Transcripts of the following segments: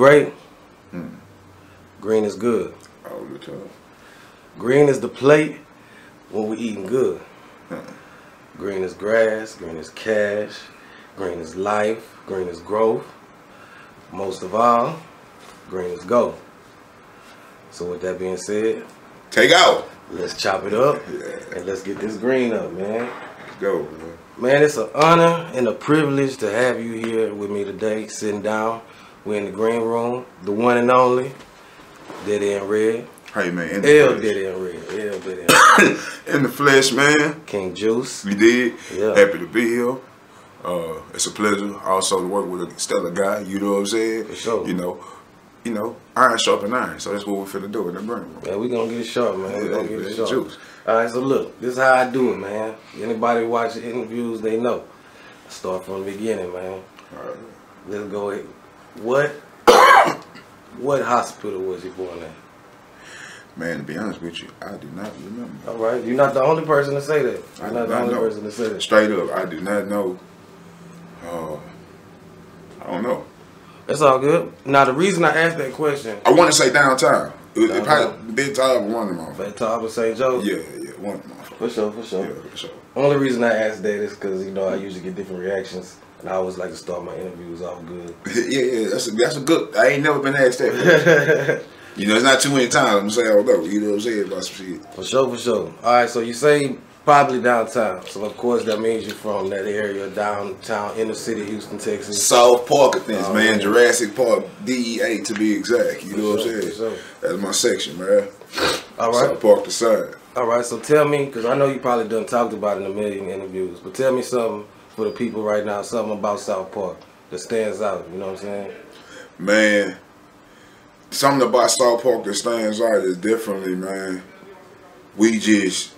great. Mm. Green is good. All the time. Green is the plate when we eating good. Mm. Green is grass. Green is cash. Green is life. Green is growth. Most of all, green is go. So with that being said, take out. Let's chop it up, yeah, and let's get this green up, man. Let's go, man. Man, it's an honor and a privilege to have you here with me today, sitting down. We're in the green room, the one and only, Dead End Red. Hey, man, in the flesh. Dead End Red. Dead End Red. In the flesh, man. King Juice. We did. Yeah. Happy to be here. It's a pleasure also to work with a stellar guy, you know what I'm saying? For sure. You know, iron sharpen iron, so that's what we're finna do in the brain room. Yeah, we gonna get it sharp, man. Yeah, we gonna get it sharp. Juice. All right, so look, this is how I do it, man. Anybody watch the interviews, they know. I start from the beginning, man. All right. Let's go ahead. What hospital was you born at? Man, to be honest with you, I do not remember. All right, you're not the only person to say that. You're not the only person to say that. Straight up, I do not know. I don't know. That's all good. Now, the reason I asked that question, I want to say downtown. It probably Big Tower was one of them. Big Tower was St. Joe's? Yeah, yeah, one of them. For sure, for sure. Yeah, for sure. Only reason I asked that is because, you know, I usually get different reactions. And I always like to start my interviews off good. Yeah, yeah, that's a good, I ain't never been asked that. You know, it's not too many times I'm saying, although, you know what I'm saying, about some shit. For sure, for sure. All right, so you say probably downtown. So, of course, that means you're from that area, downtown, inner city, Houston, Texas. South Park of things, man. Yeah. Jurassic Park DEA, to be exact. You know what I'm saying? That's my section, man. All right. South Park the side. All right, so tell me, because I know you probably done talked about it in a million interviews, but tell me something for the people right now, something about South Park that stands out. You know what I'm saying? Man, something about South Park that stands out is definitely, man, we just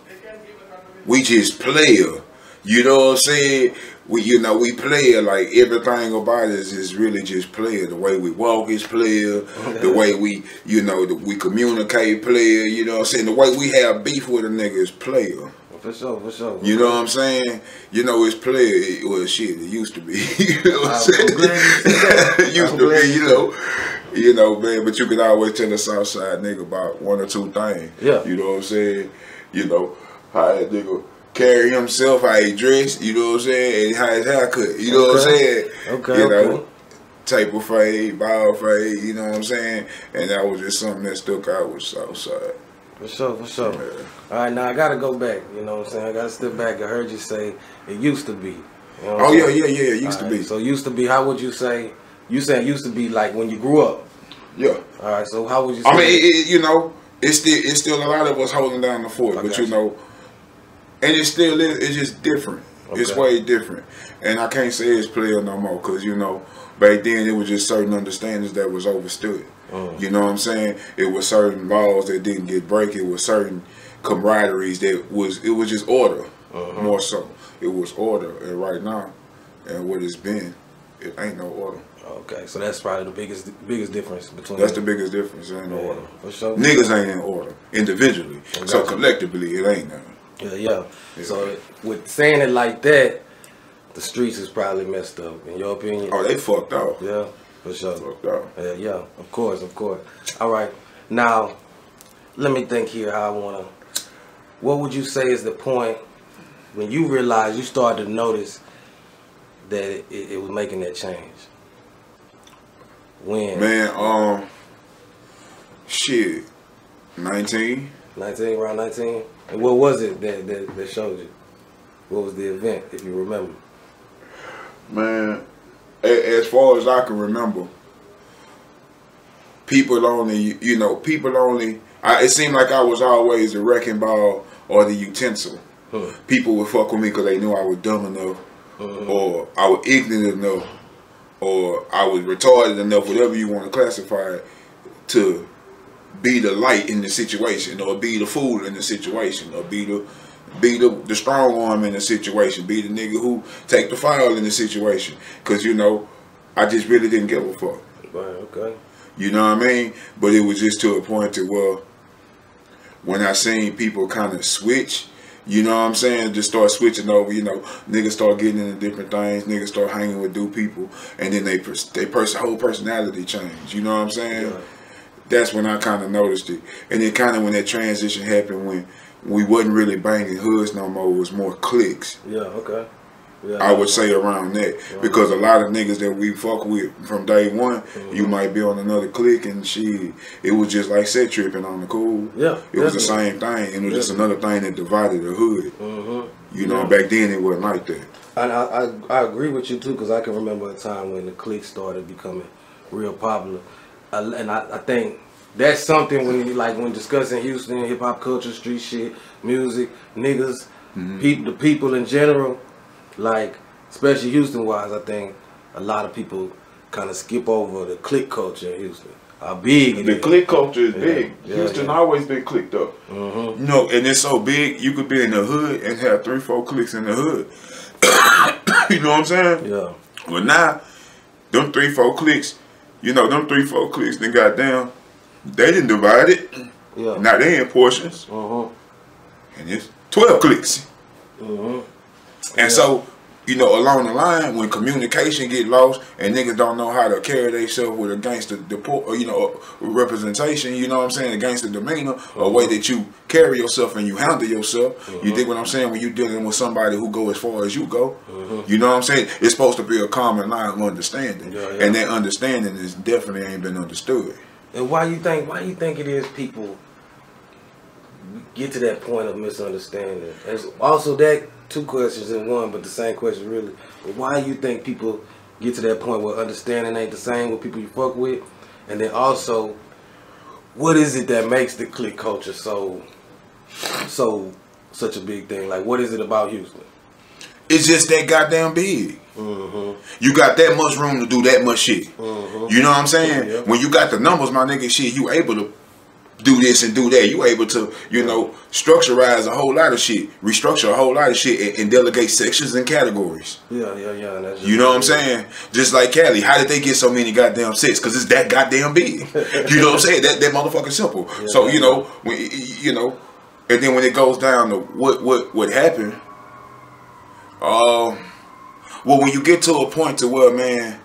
player, you know what I'm saying? We player, like everything about us is really just player. The way we walk is player, the way we, you know, we communicate player, you know what I'm saying? The way we have beef with a nigga is player. For sure, for sure. You know what I'm saying? You know, it's player, well shit, it used to be, you know what I'm saying? It used to be, you know, man, but you can always tell the South Side nigga about one or two things. Yeah. You know what I'm saying? You know, how that nigga carry himself, how he dressed, you know what I'm saying, and how his haircut, you know what I'm saying? Okay, you know, taper fade, ball fade, you know what I'm saying? And that was just something that stuck out with Southside. For sure, for sure. Yeah. All right, now I got to go back, you know what I'm saying? I got to step back. I heard you say it used to be. You know oh, yeah, yeah, yeah, it used to be. So used to be, how would you say, you saying used to be like when you grew up? Yeah. All right, so how would you say I mean, it, you know, it's still a lot of us holding down the fort, but you know, and it still is. It's just different. Okay. It's way different, and I can't say it's player no more because you know back then it was just certain understandings that was overstood. You know what I'm saying? It was certain laws that didn't get break. It was certain camaraderies that was. It was just order more so. It was order, and right now, and what it's been, it ain't no order. Okay, so that's probably the biggest difference between. That's the biggest difference. It ain't no order. For sure. Niggas ain't in order individually, so collectively it ain't nothing. Yeah, yeah, yeah. So with saying it like that, the streets is probably messed up. In your opinion? Oh, they fucked up. Yeah, for sure. Fucked up. Yeah, yeah. Of course, of course. All right. Now, let me think here. How I wanna. What would you say is the point when you realize you started to notice that it was making that change? When? Man, shit, 19. 19, around 19. And what was it that showed you? What was the event, if you remember? Man, as far as I can remember, people only, you know, people only, it seemed like I was always the wrecking ball or the utensil. Huh. People would fuck with me because they knew I was dumb enough or I was ignorant enough or I was retarded enough, whatever you want to classify it, to be the light in the situation, or be the fool in the situation, or be the strong arm in the situation, be the nigga who take the foul in the situation. Cause you know, I just really didn't give a fuck. Right, okay. You know what I mean? But it was just to a point to where when I seen people kind of switch You know what I'm saying? Just start switching over, you know, niggas start getting into different things, niggas start hanging with new people, and then whole personality change, you know what I'm saying? Yeah. That's when I kind of noticed it. And then kind of when that transition happened, when we wasn't really banging hoods no more, it was more cliques. Yeah, okay. Yeah, I would say around that, because a lot of niggas that we fuck with from day one, you might be on another clique and shit. It was just like set tripping on the cool. Yeah, it was the same thing, and it was just another thing that divided the hood. You know, back then it wasn't like that. And I agree with you too, because I can remember a time when the clique started becoming real popular, and I think that's something when you, like when discussing Houston hip hop culture, street shit, music, niggas, the people in general. Like, especially Houston-wise, I think a lot of people kind of skip over the clique culture in Houston. How big it is. The clique culture is big. Yeah, Houston always been clicked up. You know, and it's so big, you could be in the hood and have 3-4 cliques in the hood. You know what I'm saying? Yeah. Well, now, them 3-4 cliques, you know, them 3-4 cliques, they got down, they didn't divide it. Yeah. Now they in portions. And it's 12 cliques. And so, you know, along the line, when communication get lost and niggas don't know how to carry themselves with a gangster, you know, representation, you know what I'm saying, a gangster demeanor, a way that you carry yourself and you handle yourself. You dig what I'm saying? When you dealing with somebody who go as far as you go, you know what I'm saying? It's supposed to be a common line of understanding, and that understanding is definitely ain't been understood. And why you think it is people get to that point of misunderstanding? As also that. Two questions in one, but the same question really. Why you think people get to that point where understanding ain't the same with people you fuck with? And then also, what is it that makes the clique culture such a big thing? Like, what is it about Houston? It's just that goddamn big. You got that much room to do that much shit. You know what I'm saying? Yeah. When you got the numbers, my nigga, shit, you able to do this and do that. You able to, you know, structurize a whole lot of shit, restructure a whole lot of shit, and delegate sections and categories. Yeah. You know what I'm saying? Just like Cali, how did they get so many goddamn sets? Because it's that goddamn big. You know what I'm saying? That motherfucking simple. Yeah, so you know, when, you know, and then when it goes down to what happened, well, when you get to a point to where, man,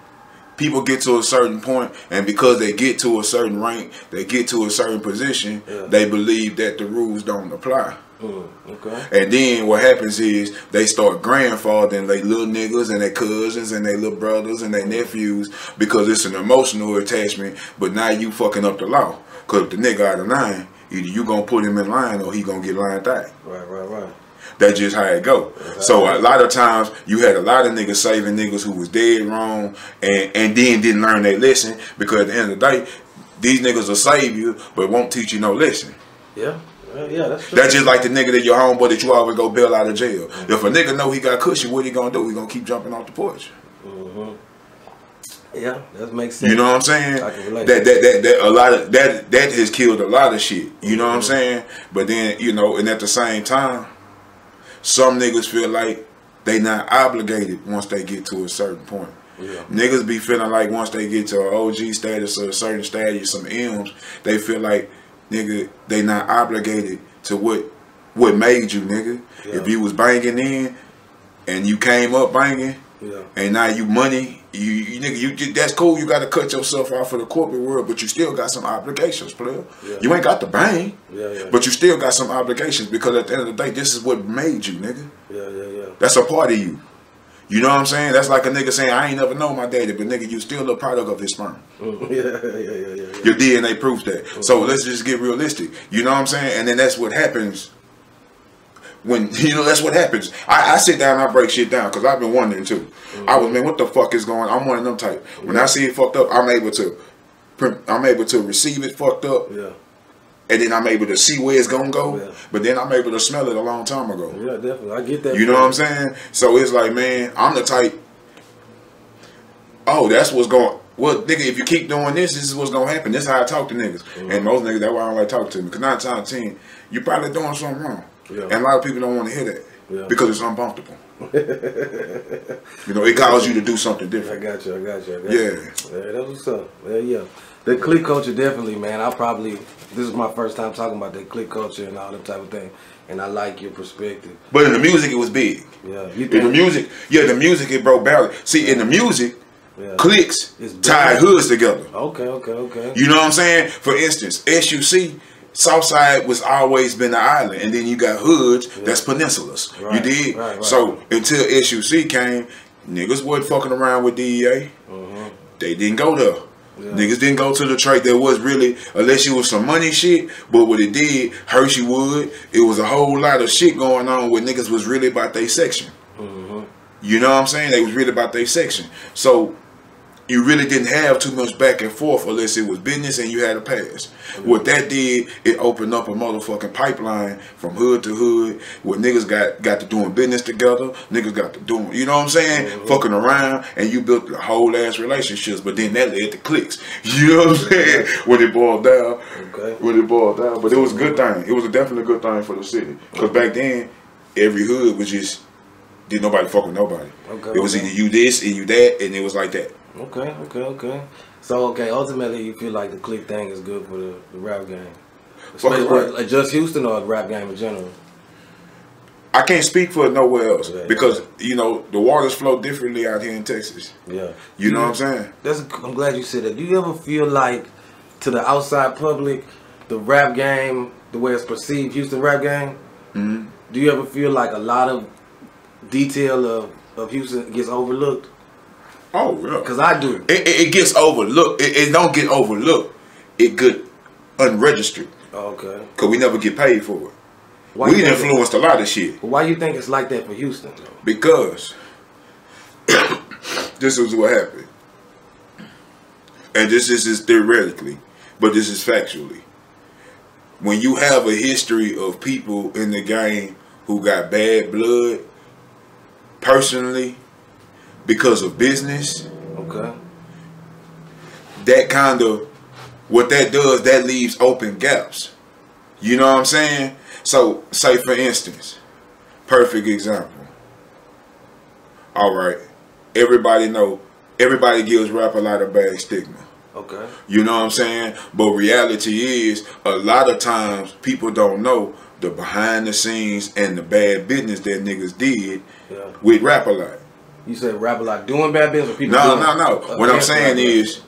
people get to a certain point, and because they get to a certain rank, they get to a certain position, they believe that the rules don't apply. And then what happens is they start grandfathering they little niggas and their cousins and their little brothers and their nephews, because it's an emotional attachment, but now you fucking up the law. Because if the nigga out of line, either you gonna put him in line or he gonna get lined out. Right. That's just how it go. So a lot of times you had a lot of niggas saving niggas who was dead wrong and then didn't learn their lesson, because at the end of the day, these niggas will save you but won't teach you no lesson. Yeah, that's true. That's just like the nigga that your homeboy that you always go bail out of jail. If a nigga know he got cushion, what he gonna do? He gonna keep jumping off the porch. Yeah, that makes sense. You know what I'm saying? I can relate. That a lot of that has killed a lot of shit. You know what I'm saying? But then, you know, and at the same time, some niggas feel like they not obligated once they get to a certain point. Niggas be feeling like once they get to an OG status or a certain status, some M's, they feel like, nigga, they not obligated to what made you, nigga. If you was banging in and you came up banging, and now you money, you nigga, that's cool. You got to cut yourself off of the corporate world, but you still got some obligations, player. You ain't got the bang, but you still got some obligations, because at the end of the day, this is what made you, nigga. That's a part of you. You know what I'm saying? That's like a nigga saying, I ain't never known my daddy, but nigga, you still a product of his sperm. Your DNA proves that. So let's just get realistic. You know what I'm saying? And then that's what happens. When, you know, that's what happens. I sit down and I break shit down, because I've been wondering too. I was, man, what the fuck is going on? I'm one of them type. When I see it fucked up, I'm able to receive it fucked up. And then I'm able to see where it's gonna go. But then I'm able to smell it a long time ago. Yeah, definitely. I get that. You know what I'm saying? So it's like, man, I'm the type, oh, that's what's going on. Well, nigga, if you keep doing this, this is what's gonna happen. This is how I talk to niggas. And most niggas, that's why I don't like talking to them. Because 9 times out of 10, you probably doing something wrong. And a lot of people don't want to hear that, because it's uncomfortable. You know, it calls you to do something different. I got you. Yeah, that's what's up. Yeah. The clique culture, definitely, man. This is my first time talking about the clique culture and all that type of thing. and I like your perspective. But in the music, it was big. Yeah, you in the music, yeah, the music it broke barriers. See, in the music, yeah. Clicks tied hoods together. Okay, okay, okay. You know what I'm saying? For instance, S.U.C. Southside was always been the island, and then you got hoods that's peninsulas. Right, you did. Right, right. So until S.U.C. came, niggas wasn't fucking around with DEA. Uh-huh. They didn't go there. Yeah. Niggas didn't go to the track that was really, unless you was some money shit, but what it did, Hershey Wood, it was a whole lot of shit going on where niggas was really about their section. Mm-hmm. You know what I'm saying? They was really about their section. So, you really didn't have too much back and forth unless it was business and you had a pass. Mm-hmm. What that did, it opened up a motherfucking pipeline from hood to hood where niggas got to doing business together, niggas got to doing, you know what I'm saying? Mm-hmm. Fucking around, and you built the whole ass relationships, but then that led to clicks. You know what I'm saying? When it boiled down. Okay. When it boiled down. But it was a good thing. It was a definitely good thing for the city. Because back then, every hood was just, did nobody fuck with nobody. Okay, it was either you this and you that, and it was like that. Okay, okay, okay. So, okay, ultimately, you feel like the click thing is good for the rap game? Like just Houston or the rap game in general? I can't speak for it nowhere else because, you know, the waters flow differently out here in Texas. Yeah. You know what I'm saying? I'm glad you said that. Do you ever feel like, to the outside public, the rap game, the way it's perceived, Houston rap game, do you ever feel like a lot of detail of Houston gets overlooked? Oh, yeah. Because I do. It gets overlooked. It don't get overlooked. It get unregistered. Oh, okay. Because we never get paid for it. We influenced a lot of shit. Why you think it's like that for Houston, though? Because this is what happened. And this is theoretically, but this is factually. When you have a history of people in the game who got bad blood, personally, because of business, okay, that kind of, what that does, that leaves open gaps. You know what I'm saying? So, say for instance, perfect example. All right, everybody gives rap a lot of bad stigma. Okay. You know what I'm saying? But reality is, a lot of times people don't know the behind the scenes and the bad business that niggas did with rap a lot. You said Rap-A-Lot doing bad business or people No. What I'm saying is,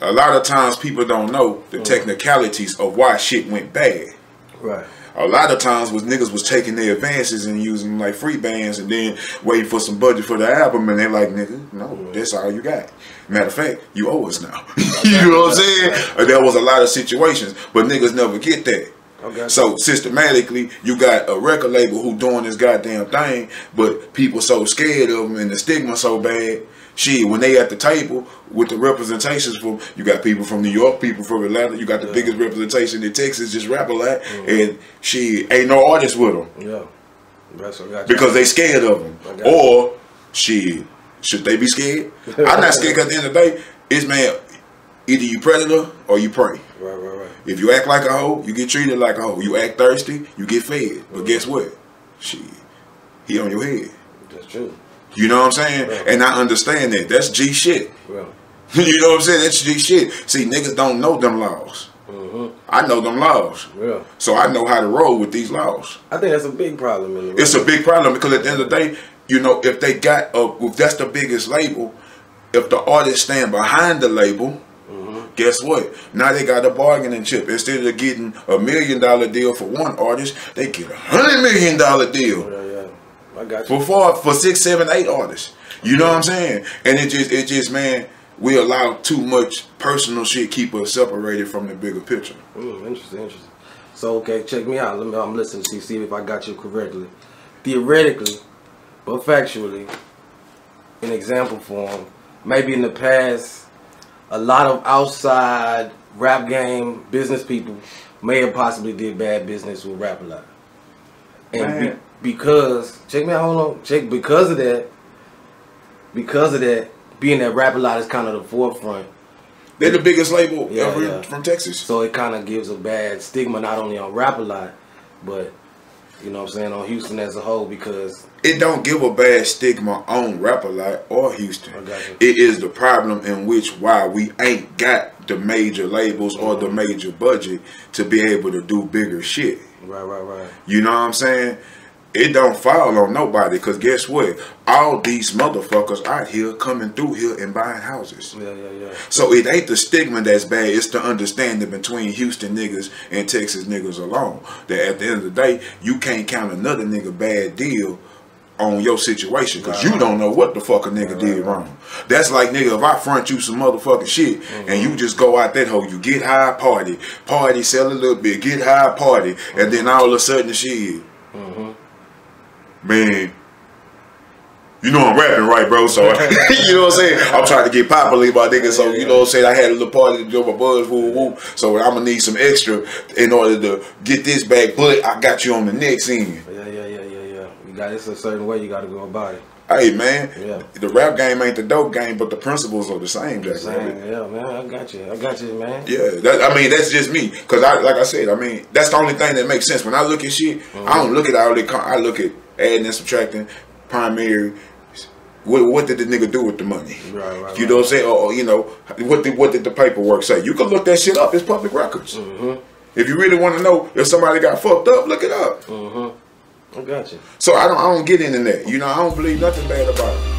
a lot of times people don't know the technicalities of why shit went bad. Right. A lot of times was niggas was taking their advances and using them like free bands and then waiting for some budget for the album and they're like, nigga, no, that's all you got. Matter of fact, you owe us now. You know what I'm saying? Right. There was a lot of situations, but niggas never get that. Okay. So systematically, you got a record label who doing this goddamn thing, but people so scared of them and the stigma so bad. Shit, when they at the table with the representations from, you got people from New York, people from Atlanta, you got the biggest representation in Texas, just rap a lot, and shit, ain't no artist with them. Yeah, that's what I got. Because they scared of them, or shit, should they be scared? I'm not scared. 'Cause at the end of the day, it's man. Either you predator or you prey. Right, right, right. If you act like a hoe, you get treated like a hoe. You act thirsty, you get fed. But guess what? Shit, he on your head. That's true. You know what I'm saying? Right. And I understand that. That's G shit. Right. You know what I'm saying? That's G shit. See, niggas don't know them laws. I know them laws. Yeah. So I know how to roll with these laws. I think that's a big problem. In the it's a big problem because at the end of the day, you know, if they got, if that's the biggest label, if the artists stand behind the label, guess what? Now they got a bargaining chip. Instead of getting $1 million deal for one artist, they get $100 million deal. Yeah, yeah. I got you. For 6, 7, 8 artists. You know what I'm saying? And it just man, we allow too much personal shit keep us separated from the bigger picture. Interesting, interesting. So okay, check me out. Let me I'm listening to you, see if I got you correctly. Theoretically, but factually, in example form, maybe in the past a lot of outside rap game business people may have possibly did bad business with Rap-A-Lot. And because, check me out, hold on, check, because of that, being that Rap-A-Lot is kind of the forefront. They're the biggest label ever from Texas. So it kind of gives a bad stigma, not only on Rap-A-Lot, but, you know what I'm saying, on Houston as a whole, because it don't give a bad stigma on Rap-A-Lot or Houston. It is the problem in which why we ain't got the major labels or the major budget to be able to do bigger shit. Right, right, right. You know what I'm saying? It don't fall on nobody, because guess what? All these motherfuckers out here coming through here and buying houses. Yeah, yeah, yeah. So it ain't the stigma that's bad. It's the understanding between Houston niggas and Texas niggas alone. That at the end of the day, you can't count another nigga bad deal on your situation, because you don't know what the fuck a nigga did wrong. That's like, nigga, if I front you some motherfucking shit and you just go out that hole, you get high, party, sell a little bit, get high, party, and then all of a sudden shit. Man, you know I'm rapping, right, bro? So you know what I'm saying? I'm trying to get popular, my nigga. So you know what I'm saying? I had a little party to do my buzz, woo woo. So I'm gonna need some extra in order to get this back. But I got you on the next end. Yeah. You got this a certain way. You got to go about it. Hey man, the rap game ain't the dope game, but the principles are the same. Jack, yeah, man, I got you, man. Yeah, I mean that's just me, cause like I said, I mean that's the only thing that makes sense when I look at shit. I don't look at all the I look at adding and subtracting, primary. What did the nigga do with the money? Right. You know what I'm saying? Or you know what did the paperwork say? You can look that shit up. It's public records. If you really want to know if somebody got fucked up, look it up. I got you. So I don't get into that. You know, I don't believe nothing bad about it.